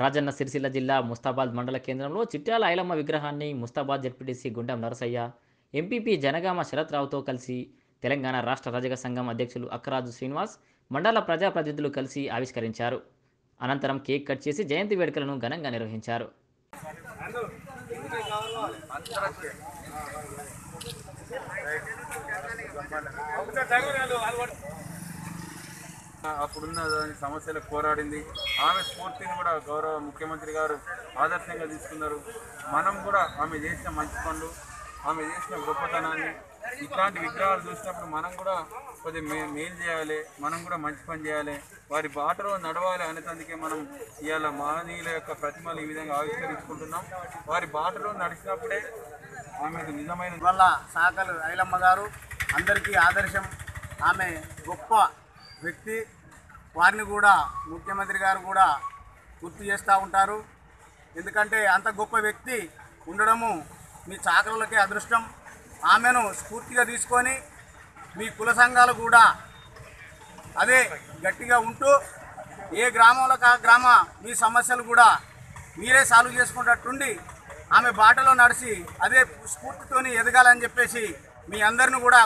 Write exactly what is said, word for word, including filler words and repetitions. రాజన్న సిరిసిల్ల జిల్లా ముస్తాబాద్ మండల కేంద్రంలో చిట్యాల ఐలమ్మ విగ్రహాన్ని ముస్తాబాద్ జెడ్పీటీసీ గుండం నరసయ్య, ఎంపీపీ జనగామ శరత్ రావుతో కలిసి తెలంగాణ రాష్ట్ర రజక సంఘం అధ్యక్షులు అక్కరాజు శ్రీనివాస్, మండల ప్రజాప్రతినిధులు కలిసి ఆవిష్కరించారు. అనంతరం కేక్ కట్ చేసి జయంతి వేడుకలను ఘనంగా నిర్వహించారు. అప్పుడున్న సమస్యలకు పోరాడింది. ఆమె స్ఫూర్తిని కూడా గౌరవ ముఖ్యమంత్రి గారు ఆదర్శంగా తీసుకున్నారు. మనం కూడా ఆమె చేసిన మంచి పనులు, ఆమె చేసిన గొప్పతనాన్ని, ఇట్లాంటి విగ్రహాలు చూసినప్పుడు మనం కూడా కొద్దిగా మే మేలు చేయాలి, మనం కూడా మంచి పని చేయాలి, వారి బాటలో నడవాలి అనేందుకే మనం ఇవాళ మహనీయుల యొక్క ప్రతిమలు ఈ విధంగా ఆవిష్కరించుకుంటున్నాం. వారి బాటలో నడిచినప్పుడే ఆమెకు నిజమైన వల్ల సాకలు ఐలమ్మ గారు అందరికీ ఆదర్శం. ఆమె గొప్ప వ్యక్తి, వారిని కూడా ముఖ్యమంత్రి గారు కూడా గుర్తు చేస్తూ ఉంటారు. ఎందుకంటే అంత గొప్ప వ్యక్తి ఉండడము మీ చాకలకే అదృష్టం. ఆమెను స్ఫూర్తిగా తీసుకొని మీ కుల సంఘాలు కూడా అదే గట్టిగా ఉంటూ ఏ గ్రామంలోకి ఆ గ్రామ మీ సమస్యలు కూడా మీరే సాల్వ్ చేసుకునేటట్టుండి ఆమె బాటలో నడిచి అదే స్ఫూర్తితోని ఎదగాలని చెప్పేసి మీ అందరిని కూడా